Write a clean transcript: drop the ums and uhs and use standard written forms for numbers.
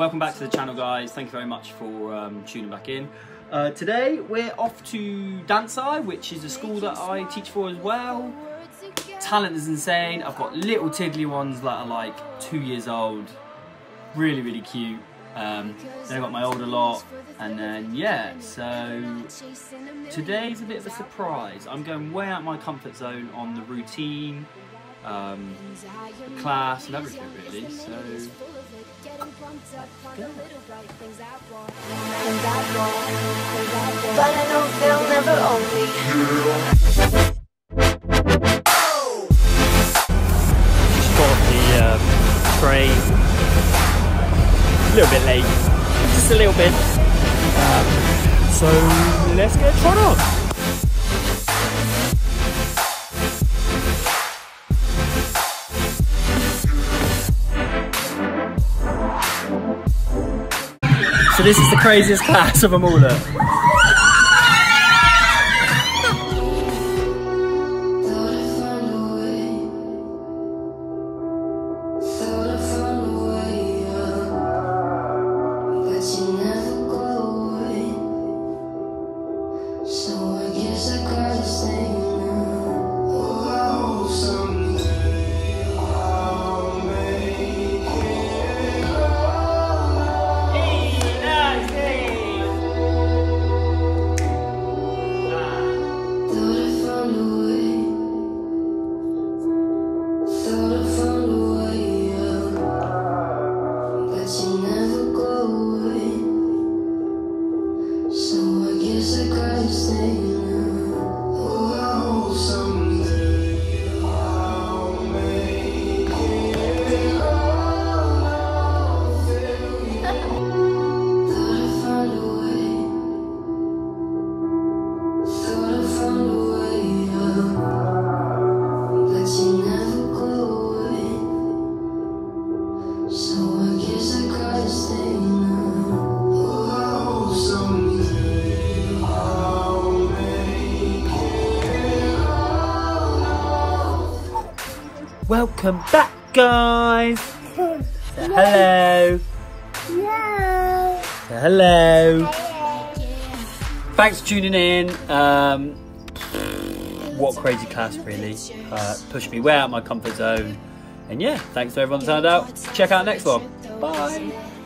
Welcome back to the channel, guys. Thank you very much for tuning back in. Today we're off to Dance Eye, which is a school that I teach for as well. Talent is insane. I've got little tiddly ones that are like 2 years old, really, really cute. Then I got my older lot, and then yeah, so today's a bit of a surprise. I'm going way out my comfort zone on the routine, class and everything really, so just got the train. A little bit late, just a little bit. So let's get tried on. So this is the craziest class of them all. Welcome back, guys. Hello. Hello. Hello. Hello. Thanks for tuning in. What crazy class, really. Pushed me way out of my comfort zone. And yeah, thanks to everyone that turned out. Check out next vlog. Bye.